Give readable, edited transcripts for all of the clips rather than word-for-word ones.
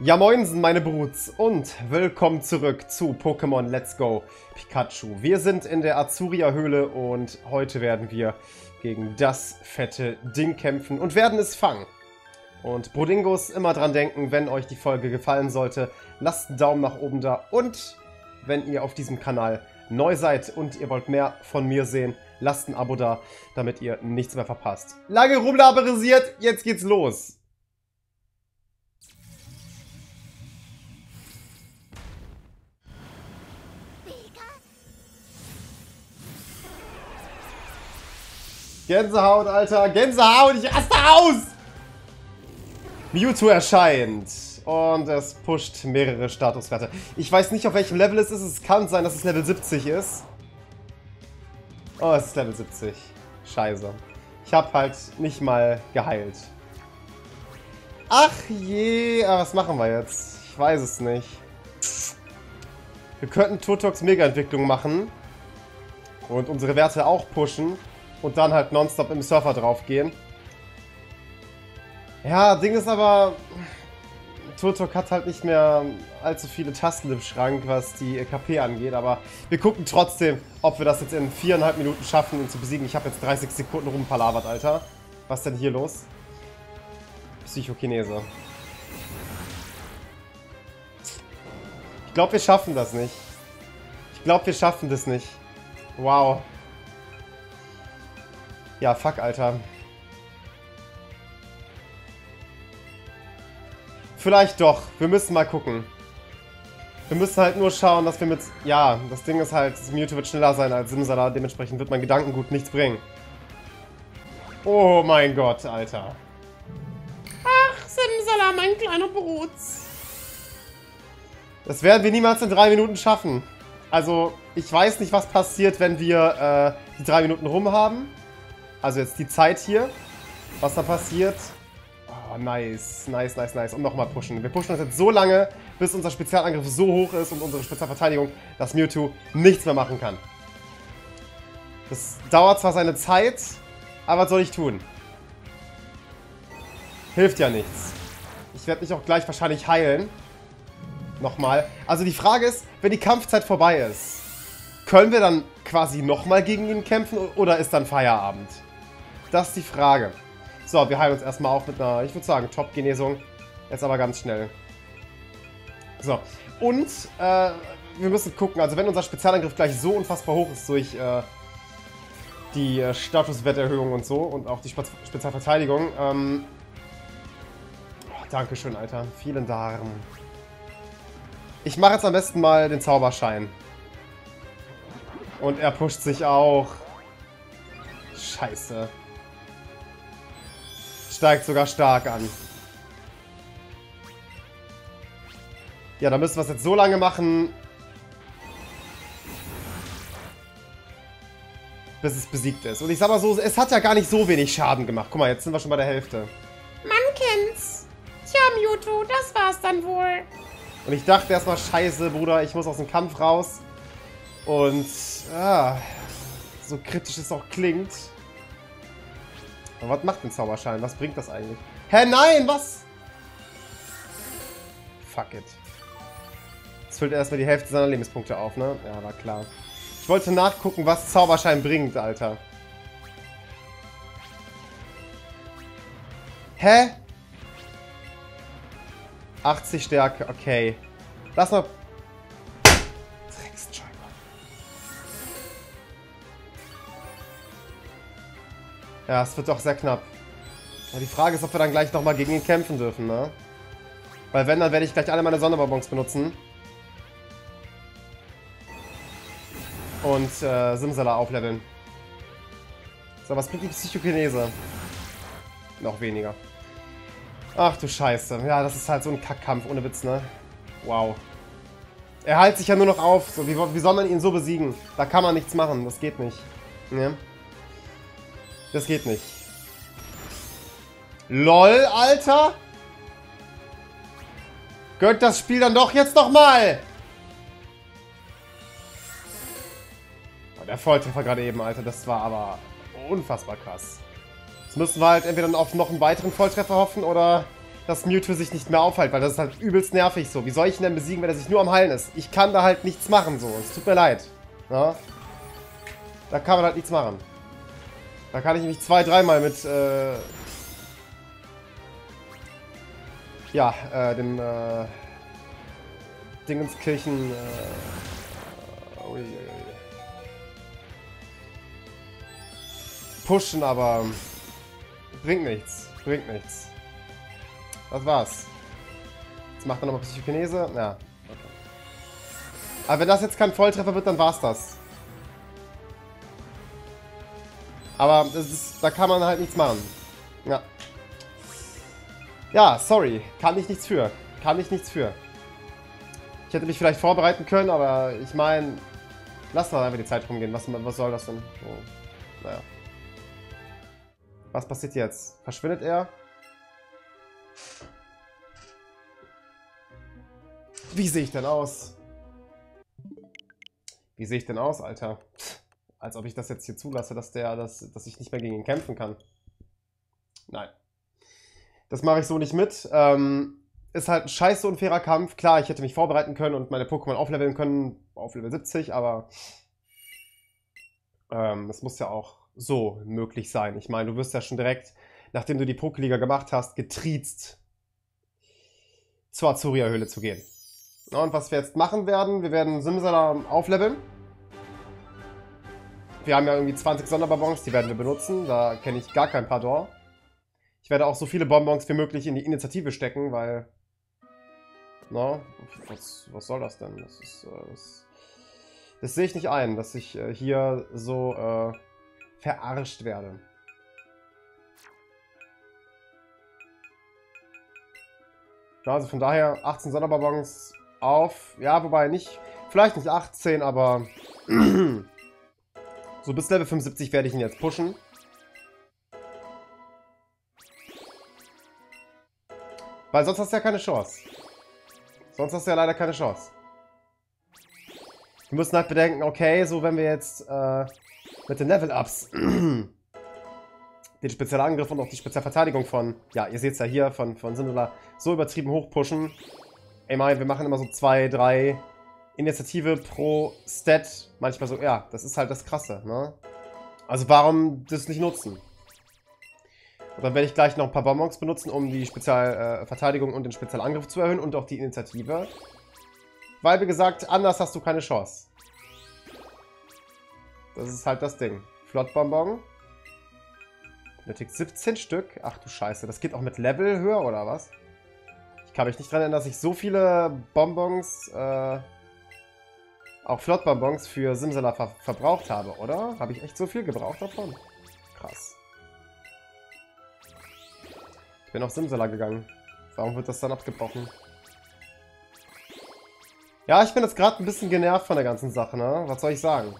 Ja moinsen meine Bruts und willkommen zurück zu Pokémon Let's Go Pikachu. Wir sind in der Azuria Höhle und heute werden wir gegen das fette Ding kämpfen und werden es fangen. Und Brodingos, immer dran denken, wenn euch die Folge gefallen sollte, lasst einen Daumen nach oben da und wenn ihr auf diesem Kanal neu seid und ihr wollt mehr von mir sehen, lasst ein Abo da, damit ihr nichts mehr verpasst. Lange rumlaberisiert, jetzt geht's los! Gänsehaut, Alter. Gänsehaut. Ich raste aus. Mewtwo erscheint. Und es pusht mehrere Statuswerte. Ich weiß nicht, auf welchem Level es ist. Es kann sein, dass es Level 70 ist. Oh, es ist Level 70. Scheiße. Ich habe halt nicht mal geheilt. Ach je. Aber was machen wir jetzt? Ich weiß es nicht. Wir könnten Totox Mega-Entwicklung machen. Und unsere Werte auch pushen. Und dann halt nonstop im Surfer drauf gehen. Ja, Ding ist aber, Turtok hat halt nicht mehr allzu viele Tasten im Schrank, was die KP angeht. Aber wir gucken trotzdem, ob wir das jetzt in 4,5 Minuten schaffen, ihn zu besiegen. Ich habe jetzt 30 Sekunden rumpalabert, Alter. Was ist denn hier los? Psychokinese. Ich glaube, wir schaffen das nicht. Ich glaube, wir schaffen das nicht. Wow. Ja, fuck, Alter. Vielleicht doch. Wir müssen mal gucken. Wir müssen halt nur schauen, dass wir mit... Ja, das Ding ist halt, das Mewtwo wird schneller sein als Simsala. Dementsprechend wird mein Gedankengut nichts bringen. Oh mein Gott, Alter. Ach, Simsala, mein kleiner Brutz. Das werden wir niemals in 3 Minuten schaffen. Also, ich weiß nicht, was passiert, wenn wir die 3 Minuten rum haben. Also jetzt die Zeit hier, was da passiert. Oh, nice, nice, nice, nice. Und nochmal pushen. Wir pushen das jetzt so lange, bis unser Spezialangriff so hoch ist und unsere Spezialverteidigung, dass Mewtwo nichts mehr machen kann. Das dauert zwar seine Zeit, aber was soll ich tun? Hilft ja nichts. Ich werde mich auch gleich wahrscheinlich heilen. Nochmal. Also die Frage ist, wenn die Kampfzeit vorbei ist, können wir dann quasi nochmal gegen ihn kämpfen oder ist dann Feierabend? Das ist die Frage. So, wir heilen uns erstmal auf mit einer, ich würde sagen, Top-Genesung. Jetzt aber ganz schnell. So, und wir müssen gucken, also wenn unser Spezialangriff gleich so unfassbar hoch ist durch die Statuswerterhöhung und so und auch die Spezialverteidigung. Oh, Dankeschön, Alter. Vielen Dank. Ich mache jetzt am besten mal den Zauberschein. Und er pusht sich auch. Scheiße. Steigt sogar stark an. Ja, da müssen wir es jetzt so lange machen, bis es besiegt ist. Und ich sag mal so, es hat ja gar nicht so wenig Schaden gemacht. Guck mal, jetzt sind wir schon bei der Hälfte. Man kennt's. Tja, Mewtwo, das war's dann wohl. Und ich dachte erstmal, scheiße, Bruder, ich muss aus dem Kampf raus. Und, so kritisch es auch klingt. Aber was macht ein Zauberschein? Was bringt das eigentlich? Hä, nein, was? Fuck it. Jetzt füllt er erstmal die Hälfte seiner Lebenspunkte auf, ne? Ja, war klar. Ich wollte nachgucken, was Zauberschein bringt, Alter. Hä? 80 Stärke, okay. Lass mal... Ja, es wird doch sehr knapp. Aber die Frage ist, ob wir dann gleich nochmal gegen ihn kämpfen dürfen, ne? Weil wenn, dann werde ich gleich alle meine Sonderbonbons benutzen. Und Simsala aufleveln. So, was bringt die Psychokinese? Noch weniger. Ach du Scheiße. Ja, das ist halt so ein Kackkampf, ohne Witz, ne? Wow. Er hält sich ja nur noch auf. So, wie soll man ihn so besiegen? Da kann man nichts machen. Das geht nicht. Ne? Das geht nicht. LOL, Alter! Gönnt das Spiel dann doch jetzt nochmal! Der Volltreffer gerade eben, Alter, das war aber unfassbar krass. Jetzt müssen wir halt entweder auf noch einen weiteren Volltreffer hoffen oder dass Mewtwo sich nicht mehr aufhält, weil das ist halt übelst nervig so. Wie soll ich ihn denn besiegen, wenn er sich nur am Heilen ist? Ich kann da halt nichts machen so. Es tut mir leid. Ja? Da kann man halt nichts machen. Da kann ich nämlich zwei, dreimal mit dem Dingenskirchen pushen, aber bringt nichts. Bringt nichts. Das war's. Jetzt macht er nochmal Psychokinese. Ja. Okay. Aber wenn das jetzt kein Volltreffer wird, dann war's das. Aber das ist, da kann man halt nichts machen. Ja. Ja, sorry. Kann ich nichts für. Kann ich nichts für. Ich hätte mich vielleicht vorbereiten können, aber ich meine, lass mal einfach die Zeit rumgehen. Was soll das denn? Oh. Naja. Was passiert jetzt? Verschwindet er? Wie sehe ich denn aus? Wie sehe ich denn aus, Alter? Als ob ich das jetzt hier zulasse, dass ich nicht mehr gegen ihn kämpfen kann. Nein. Das mache ich so nicht mit. Ist halt ein scheiße unfairer Kampf. Klar, ich hätte mich vorbereiten können und meine Pokémon aufleveln können. Auf Level 70, aber... das muss ja auch so möglich sein. Ich meine, du wirst ja schon direkt, nachdem du die Pokéliga gemacht hast, getriezt, zur Azuria Höhle zu gehen. Ja, und was wir jetzt machen werden, wir werden Simsala aufleveln. Wir haben ja irgendwie 20 Sonderbonbons, die werden wir benutzen. Da kenne ich gar kein Pardon. Ich werde auch so viele Bonbons wie möglich in die Initiative stecken, weil... Na, was soll das denn? Das sehe ich nicht ein, dass ich hier so verarscht werde. Ja, also von daher 18 Sonderbonbons auf. Ja, wobei nicht... Vielleicht nicht 18, aber... So, bis Level 75 werde ich ihn jetzt pushen. Weil sonst hast du ja keine Chance. Sonst hast du ja leider keine Chance. Wir müssen halt bedenken, okay, so wenn wir jetzt mit den Level-Ups den Spezialangriff und auch die Spezialverteidigung von, ja, ihr seht es ja hier, von Simsala so übertrieben hochpushen. Ich meine, wir machen immer so 2, 3... Initiative pro Stat, manchmal so, ja, das ist halt das Krasse, ne? Also warum das nicht nutzen? Und dann werde ich gleich noch ein paar Bonbons benutzen, um die Spezialverteidigung und den Spezialangriff zu erhöhen und auch die Initiative. Weil, wie gesagt, anders hast du keine Chance. Das ist halt das Ding. Flottball. Nötig 17 Stück. Ach du Scheiße, das geht auch mit Level höher, oder was? Ich kann mich nicht dran erinnern, dass ich so viele Bonbons, auch Flottbonbons für Simsala verbraucht habe, oder? Habe ich echt so viel gebraucht davon? Krass. Ich bin auf Simsala gegangen. Warum wird das dann abgebrochen? Ja, ich bin jetzt gerade ein bisschen genervt von der ganzen Sache, ne? Was soll ich sagen?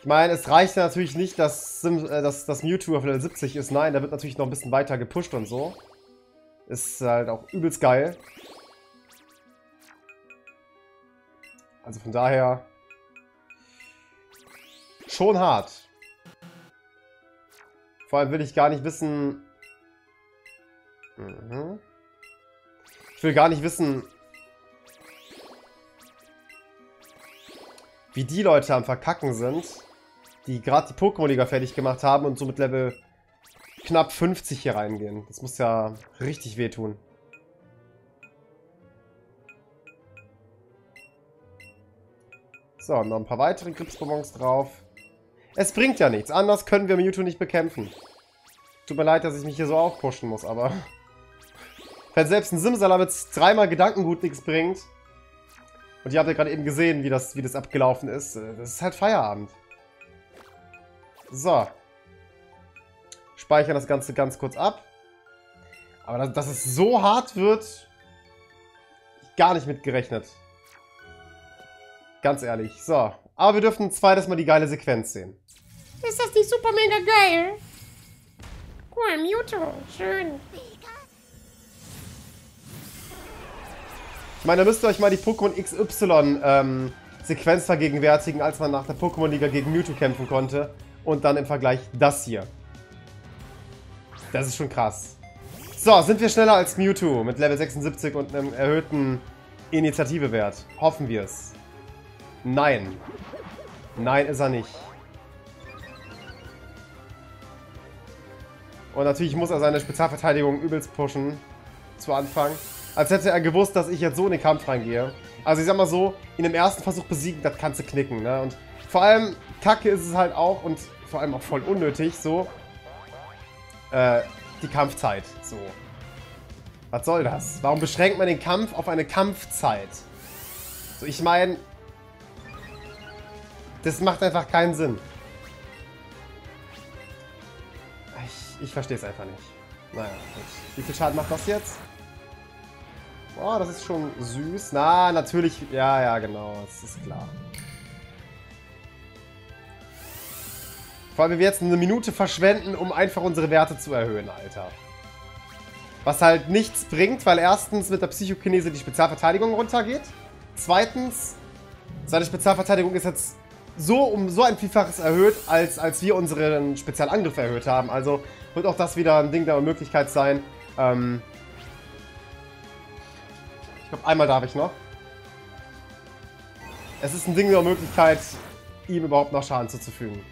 Ich meine, es reicht ja natürlich nicht, dass Mewtwo auf Level 70 ist. Nein, da wird natürlich noch ein bisschen weiter gepusht und so. Ist halt auch übelst geil. Also von daher schon hart. Vor allem will ich gar nicht wissen... Ich will gar nicht wissen, wie die Leute am Verkacken sind, die gerade die Pokémon-Liga fertig gemacht haben und so mit Level knapp 50 hier reingehen. Das muss ja richtig wehtun. So, noch ein paar weitere Gripsbonbons drauf. Es bringt ja nichts. Anders können wir Mewtwo nicht bekämpfen. Tut mir leid, dass ich mich hier so aufpushen muss, aber... Wenn selbst ein Simsala mit dreimal Gedankengut nichts bringt... Und ihr habt ja gerade eben gesehen, wie das abgelaufen ist. Das ist halt Feierabend. So. Speichern das Ganze ganz kurz ab. Aber dass es so hart wird... Gar nicht mitgerechnet. Ganz ehrlich. So. Aber wir dürfen ein zweites Mal die geile Sequenz sehen. Ist das nicht super mega geil? Cool, Mewtwo. Schön. Ich meine, da müsst ihr euch mal die Pokémon XY Sequenz vergegenwärtigen, als man nach der Pokémon-Liga gegen Mewtwo kämpfen konnte. Und dann im Vergleich das hier. Das ist schon krass. So, sind wir schneller als Mewtwo mit Level 76 und einem erhöhten Initiativewert. Hoffen wir es. Nein. Nein ist er nicht. Und natürlich muss er seine Spezialverteidigung übelst pushen. Zu Anfang. Als hätte er gewusst, dass ich jetzt so in den Kampf reingehe. Also ich sag mal so, ihn im ersten Versuch besiegen, das kannst du knicken, ne? Und vor allem, kacke ist es halt auch und vor allem auch voll unnötig, so, die Kampfzeit, so. Was soll das? Warum beschränkt man den Kampf auf eine Kampfzeit? So, ich meine, das macht einfach keinen Sinn. Ich verstehe es einfach nicht. Naja, gut. Wie viel Schaden macht das jetzt? Oh, das ist schon süß. Na, natürlich. Ja, ja, genau. Das ist klar. Vor allem, wenn wir jetzt eine Minute verschwenden, um einfach unsere Werte zu erhöhen, Alter. Was halt nichts bringt, weil erstens mit der Psychokinese die Spezialverteidigung runtergeht. Zweitens, seine Spezialverteidigung ist jetzt so um so ein Vielfaches erhöht, als wir unseren Spezialangriff erhöht haben. Also wird auch das wieder ein Ding der Möglichkeit sein. Ich glaube, einmal darf ich noch. Es ist ein Ding der Möglichkeit, ihm überhaupt noch Schaden zuzufügen.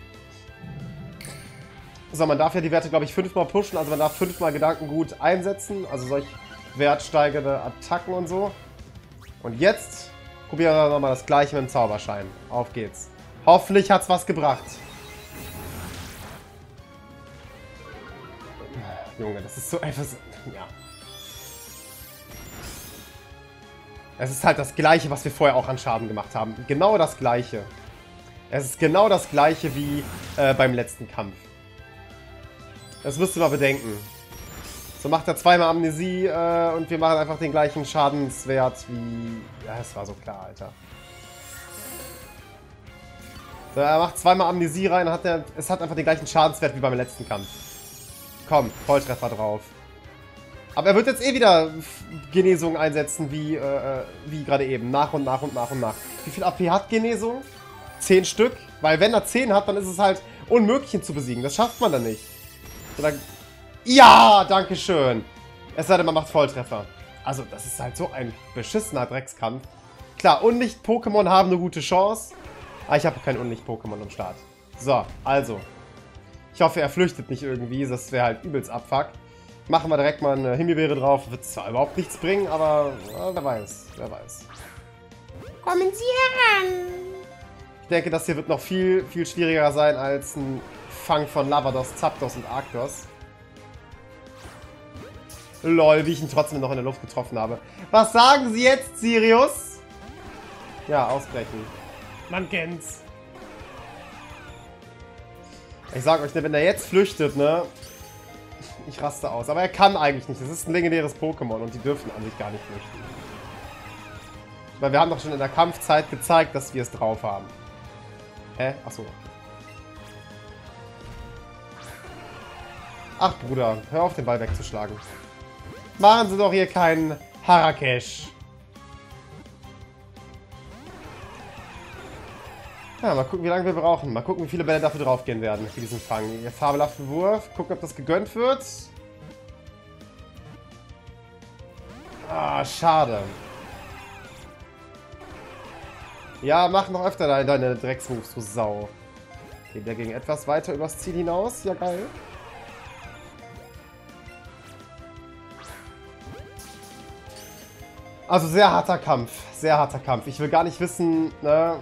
So, man darf ja die Werte, glaube ich, 5-mal pushen. Also man darf 5-mal Gedankengut einsetzen. Also solch wertsteigende Attacken und so. Und jetzt probieren wir nochmal das Gleiche mit dem Zauberschein. Auf geht's. Hoffentlich hat's was gebracht. Junge, das ist so einfach... Ja. Es ist halt das Gleiche, was wir vorher auch an Schaden gemacht haben. Genau das Gleiche. Es ist genau das Gleiche wie beim letzten Kampf. Das müsst ihr mal bedenken. So macht er zweimal Amnesie und wir machen einfach den gleichen Schadenswert wie... Ja, das war so klar, Alter. So, er macht zweimal Amnesie rein, es hat einfach den gleichen Schadenswert wie beim letzten Kampf. Komm, Volltreffer drauf. Aber er wird jetzt eh wieder Genesung einsetzen, wie gerade eben. Nach und nach und nach und nach. Wie viel AP hat Genesung? 10 Stück? Weil wenn er 10 hat, dann ist es halt unmöglich, ihn zu besiegen. Das schafft man dann nicht. Oder... Ja, danke schön. Es sei denn, man macht Volltreffer. Also, das ist halt so ein beschissener Dreckskampf. Klar, Unlicht-Pokémon haben eine gute Chance. Aber ich habe kein Unlicht-Pokémon am Start. So, also. Ich hoffe, er flüchtet nicht irgendwie. Das wäre halt übelst Abfuck. Machen wir direkt mal eine Himbeere drauf. Wird zwar überhaupt nichts bringen, aber ja, wer weiß, wer weiß. Kommen Sie heran! Ich denke, das hier wird noch viel, viel schwieriger sein als ein Fang von Lavados, Zapdos und Arctos. Lol, wie ich ihn trotzdem noch in der Luft getroffen habe. Was sagen Sie jetzt, Sirius? Ja, ausbrechen. Man kennt's. Ich sag euch, wenn er jetzt flüchtet, ne... Ich raste aus. Aber er kann eigentlich nicht. Das ist ein legendäres Pokémon und die dürfen an sich gar nicht flüchten. Weil wir haben doch schon in der Kampfzeit gezeigt, dass wir es drauf haben. Hä? Achso. Ach, Bruder. Hör auf, den Ball wegzuschlagen. Machen Sie doch hier keinen Harakesh. Ja, mal gucken, wie lange wir brauchen. Mal gucken, wie viele Bälle dafür draufgehen werden, für diesen Fang. Ihr fabelhaften Wurf. Gucken, ob das gegönnt wird. Ah, schade. Ja, mach noch öfter deine Drecksmoves, du Sau. Geht der gegen etwas weiter übers Ziel hinaus? Ja, geil. Also, sehr harter Kampf. Sehr harter Kampf. Ich will gar nicht wissen, ne...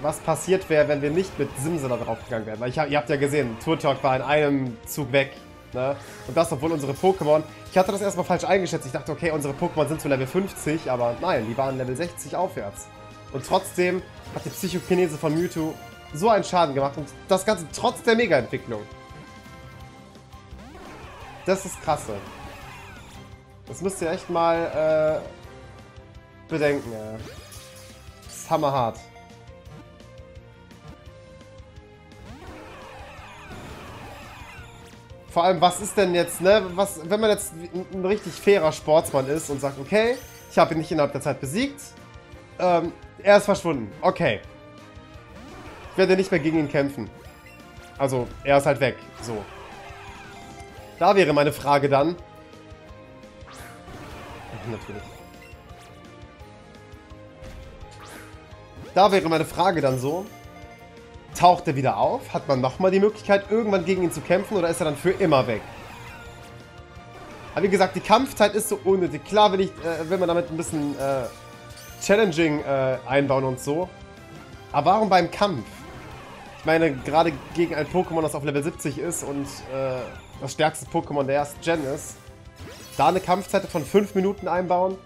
was passiert wäre, wenn wir nicht mit Simsala draufgegangen wären. Weil ihr habt ja gesehen, Turtok war in einem Zug weg. Ne? Und das, obwohl unsere Pokémon... Ich hatte das erstmal falsch eingeschätzt. Ich dachte, okay, unsere Pokémon sind zu Level 50, aber nein, die waren Level 60 aufwärts. Und trotzdem hat die Psychokinese von Mewtwo so einen Schaden gemacht. Und das Ganze trotz der Mega-Entwicklung. Das ist krasse. Das müsst ihr echt mal bedenken. Ja. Das ist hammerhart. Vor allem, was ist denn jetzt, ne? Was, wenn man jetzt ein richtig fairer Sportsmann ist und sagt, okay, ich habe ihn nicht innerhalb der Zeit besiegt. Er ist verschwunden. Okay. Ich werde nicht mehr gegen ihn kämpfen. Also, er ist halt weg. So. Da wäre meine Frage dann, natürlich. Da wäre meine Frage dann so, taucht er wieder auf? Hat man nochmal die Möglichkeit, irgendwann gegen ihn zu kämpfen, oder ist er dann für immer weg? Aber wie gesagt, die Kampfzeit ist so unnötig. Klar will man damit ein bisschen Challenging einbauen und so. Aber warum beim Kampf? Ich meine, gerade gegen ein Pokémon, das auf Level 70 ist und das stärkste Pokémon der ersten Gen ist, da eine Kampfzeit von 5 Minuten einbauen?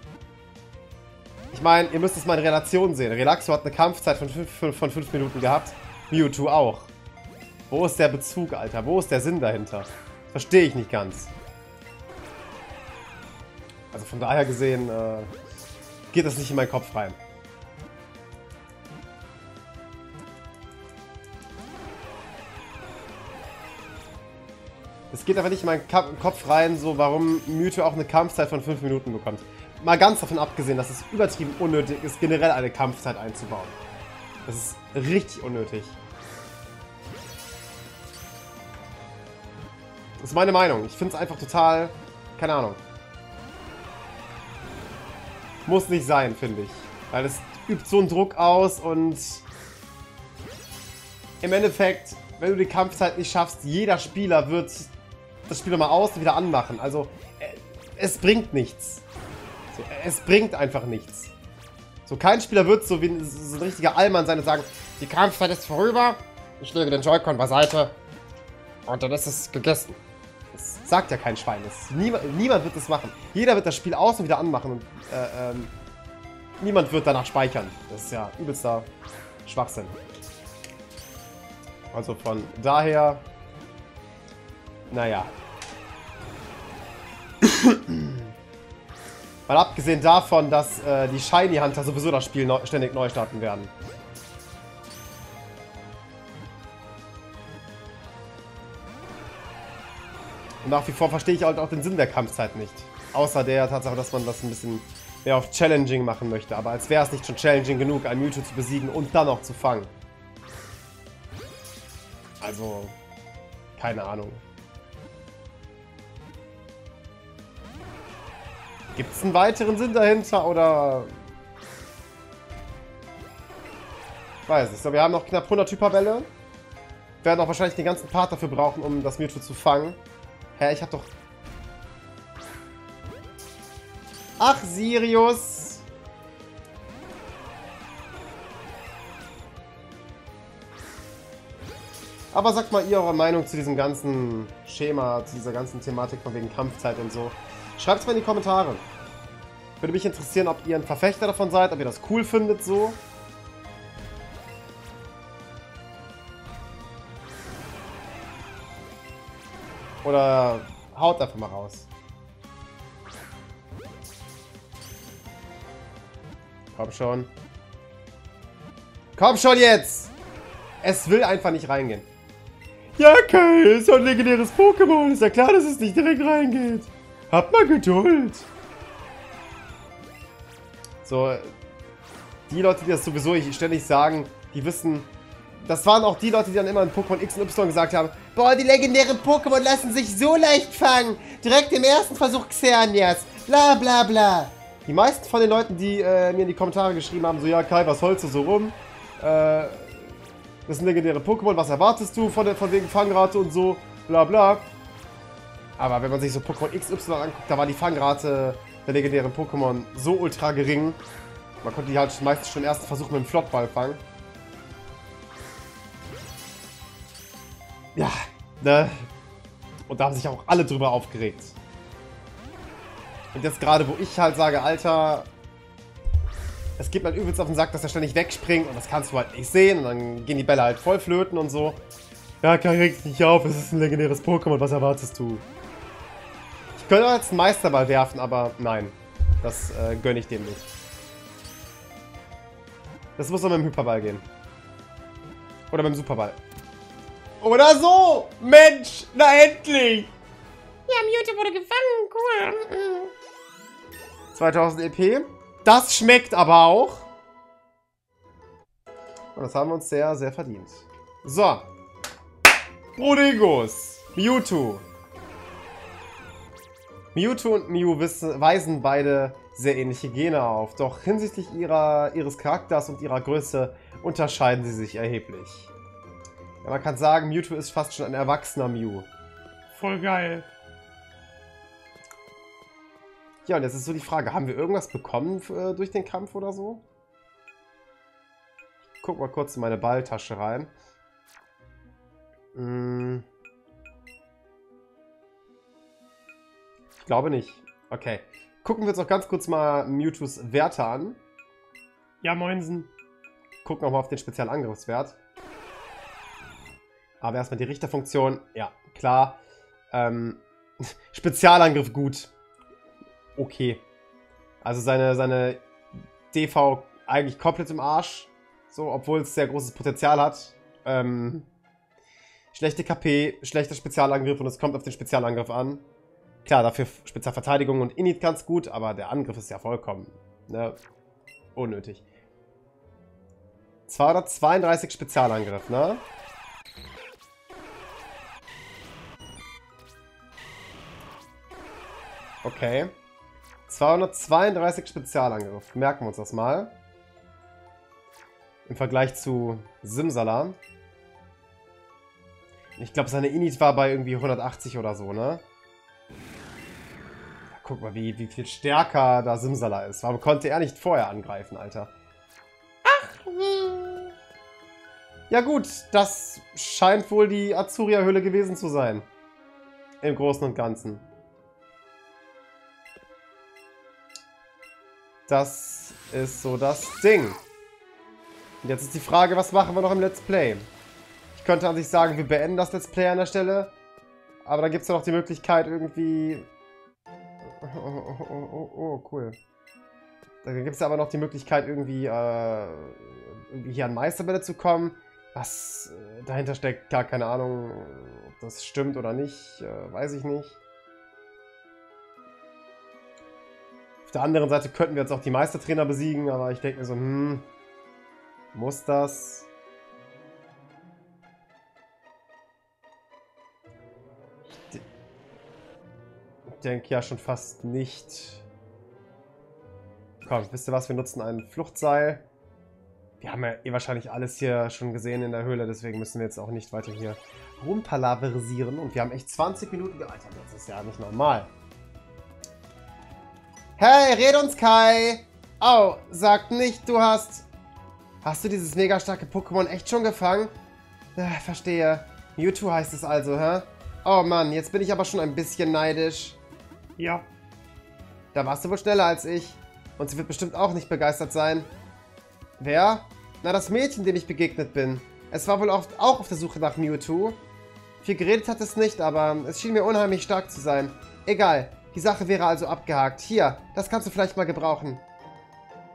Ich meine, ihr müsst es mal in Relation sehen. Relaxo hat eine Kampfzeit von 5 Minuten gehabt. Mewtwo auch. Wo ist der Bezug, Alter? Wo ist der Sinn dahinter? Verstehe ich nicht ganz. Also von daher gesehen geht das nicht in meinen Kopf rein. Es geht einfach nicht in meinen Kopf rein, so warum Mewtwo auch eine Kampfzeit von 5 Minuten bekommt. Mal ganz davon abgesehen, dass es übertrieben unnötig ist, generell eine Kampfzeit einzubauen. Das ist richtig unnötig. Das ist meine Meinung. Ich finde es einfach total... keine Ahnung. Muss nicht sein, finde ich. Weil es übt so einen Druck aus und... im Endeffekt, wenn du die Kampfzeit nicht schaffst, jeder Spieler wird das Spiel nochmal aus und wieder anmachen. Also, es bringt nichts. Es bringt einfach nichts. So, kein Spieler wird so wie so ein richtiger Allmann sein und sagen, die Kampfzeit ist vorüber, ich lege den Joy-Con beiseite und dann ist es gegessen. Das sagt ja kein Schwein. Niemand wird das machen. Jeder wird das Spiel aus und wieder anmachen und niemand wird danach speichern. Das ist ja übelster Schwachsinn. Also von daher, naja. Mal abgesehen davon, dass die Shiny Hunter sowieso das Spiel ständig neu starten werden. Und nach wie vor verstehe ich halt auch den Sinn der Kampfzeit nicht. Außer der Tatsache, dass man das ein bisschen mehr auf Challenging machen möchte. Aber als wäre es nicht schon Challenging genug, ein Mewtwo zu besiegen und dann auch zu fangen. Also, keine Ahnung. Gibt es einen weiteren Sinn dahinter, oder? Weiß nicht. So, wir haben noch knapp 100 Hyperbälle. Werden auch wahrscheinlich den ganzen Part dafür brauchen, um das Mewtwo zu fangen. Hä, ich hab doch... ach, Sirius! Aber sagt mal ihr eure Meinung zu diesem ganzen Schema, zu dieser ganzen Thematik von wegen Kampfzeit und so. Schreibt es mal in die Kommentare. Würde mich interessieren, ob ihr ein Verfechter davon seid, ob ihr das cool findet so. Oder haut einfach mal raus. Komm schon. Komm schon jetzt! Es will einfach nicht reingehen. Ja, okay, ist ja ein legendäres Pokémon. Ist ja klar, dass es nicht direkt reingeht. Habt mal Geduld! So, die Leute, die das sowieso ständig sagen, die wissen, das waren auch die Leute, die dann immer in Pokémon X und Y gesagt haben, boah, die legendären Pokémon lassen sich so leicht fangen! Direkt im ersten Versuch Xerneas! Bla bla bla! Die meisten von den Leuten, die mir in die Kommentare geschrieben haben, so, ja Kai, was holst du so rum? Das sind legendäre Pokémon, was erwartest du von wegen Fangrate und so? Bla bla. Aber wenn man sich so Pokémon XY anguckt, da war die Fangrate der legendären Pokémon so ultra gering. Man konnte die halt meistens schon im ersten Versuch mit dem Flottball fangen. Ja, ne? Und da haben sich auch alle drüber aufgeregt. Und jetzt gerade, wo ich halt sage, Alter, es geht mir halt übelst auf den Sack, dass er ständig wegspringt und das kannst du halt nicht sehen und dann gehen die Bälle halt voll flöten und so. Ja, Kai, reg dich nicht auf, es ist ein legendäres Pokémon, was erwartest du? Ich könnte jetzt einen Meisterball werfen, aber nein. Das gönne ich dem nicht. Das muss doch mit dem Hyperball gehen. Oder mit dem Superball. Oder so! Mensch, na endlich! Ja, Mewtwo wurde gefangen, cool. 2000 EP. Das schmeckt aber auch. Und das haben wir uns sehr, sehr verdient. So. Brodegos. Mewtwo. Mewtwo und Mew weisen beide sehr ähnliche Gene auf, doch hinsichtlich ihres Charakters und ihrer Größe unterscheiden sie sich erheblich. Ja, man kann sagen, Mewtwo ist fast schon ein erwachsener Mew. Voll geil. Ja, und jetzt ist so die Frage, haben wir irgendwas bekommen durch den Kampf oder so? Ich guck mal kurz in meine Balltasche rein. Ich glaube nicht. Okay. Gucken wir uns noch ganz kurz mal Mewtwo's Werte an. Ja, moinsen. Gucken auch mal auf den speziellen Angriffswert. Aber erstmal die Richterfunktion. Ja, klar. Spezialangriff gut. Okay. Also seine DV eigentlich komplett im Arsch. So, obwohl es sehr großes Potenzial hat. Schlechte KP, schlechter Spezialangriff und es kommt auf den Spezialangriff an. Klar, dafür Spezialverteidigung und Init ganz gut, aber der Angriff ist ja vollkommen, ne? Unnötig. 232 Spezialangriff, ne? Okay. 232 Spezialangriff. Merken wir uns das mal. Im Vergleich zu Simsala. Ich glaube, seine Init war bei irgendwie 180 oder so, ne? Guck mal, wie viel stärker da Simsala ist. Warum konnte er nicht vorher angreifen, Alter? Ach, nee. Ja gut, das scheint wohl die Azuria Höhle gewesen zu sein. Im Großen und Ganzen. Das ist so das Ding. Und jetzt ist die Frage, was machen wir noch im Let's Play? Ich könnte an sich sagen, wir beenden das Let's Play an der Stelle. Aber da gibt es ja noch die Möglichkeit, irgendwie... Oh, cool. Da gibt es ja aber noch die Möglichkeit, irgendwie hier an Meisterbälle zu kommen. Was dahinter steckt, gar keine Ahnung, ob das stimmt oder nicht, weiß ich nicht. Auf der anderen Seite könnten wir jetzt auch die Meistertrainer besiegen, aber ich denke mir so, muss das? Ich denke ja schon fast nicht. Komm, wisst ihr was? Wir nutzen ein Fluchtseil. Wir haben ja eh wahrscheinlich alles hier schon gesehen in der Höhle, deswegen müssen wir jetzt auch nicht weiter hier rumpalaverisieren. Und wir haben echt 20 Minuten gealtert. Das ist ja nicht normal. Hey, red uns, Kai! Au, sag nicht, du hast... Hast du dieses mega starke Pokémon echt schon gefangen? Verstehe. Mewtwo heißt es also, hä? Oh Mann, jetzt bin ich aber schon ein bisschen neidisch. Ja. Da warst du wohl schneller als ich. Und sie wird bestimmt auch nicht begeistert sein. Wer? Na, das Mädchen, dem ich begegnet bin. Es war wohl oft auch auf der Suche nach Mewtwo. Viel geredet hat es nicht, aber es schien mir unheimlich stark zu sein. Egal, die Sache wäre also abgehakt. Hier, das kannst du vielleicht mal gebrauchen.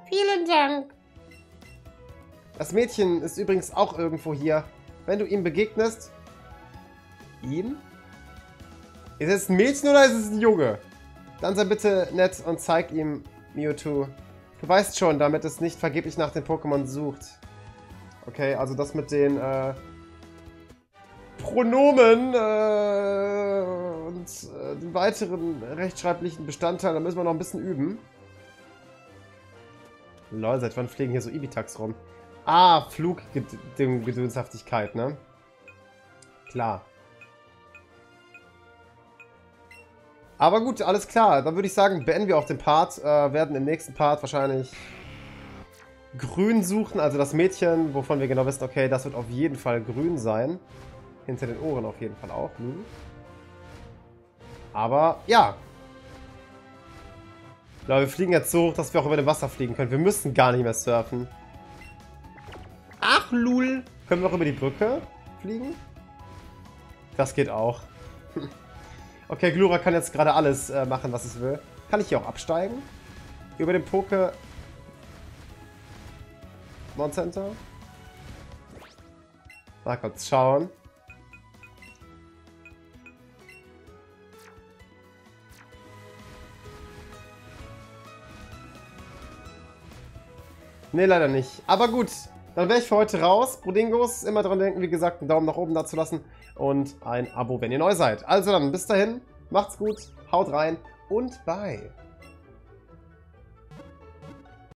Vielen Dank. Das Mädchen ist übrigens auch irgendwo hier. Wenn du ihm begegnest... Ihm? Ist es ein Mädchen oder ist es ein Junge? Dann sei bitte nett und zeig ihm Mewtwo. Du weißt schon, damit es nicht vergeblich nach den Pokémon sucht. Okay, also das mit den Pronomen und den weiteren rechtschreiblichen Bestandteilen, da müssen wir noch ein bisschen üben. Lol, seit wann fliegen hier so Ibitax rum? Ah, Fluggedönshaftigkeit, ne? Klar. Aber gut, alles klar. Dann würde ich sagen, beenden wir auch den Part. Werden im nächsten Part wahrscheinlich grün suchen. Also das Mädchen, wovon wir genau wissen, okay, das wird auf jeden Fall grün sein. Hinter den Ohren auf jeden Fall auch. Aber, ja. Ich glaube, wir fliegen jetzt so hoch, dass wir auch über dem Wasser fliegen können. Wir müssen gar nicht mehr surfen. Ach, lul. Können wir auch über die Brücke fliegen? Das geht auch. Okay, Glura kann jetzt gerade alles machen, was es will. Kann ich hier auch absteigen? Über den Pokémon Center? Mal kurz schauen. Ne, leider nicht. Aber gut, dann wäre ich für heute raus. Brodingos, immer dran denken, wie gesagt, einen Daumen nach oben da zu lassen. Und ein Abo, wenn ihr neu seid. Also dann, bis dahin, macht's gut, haut rein und bei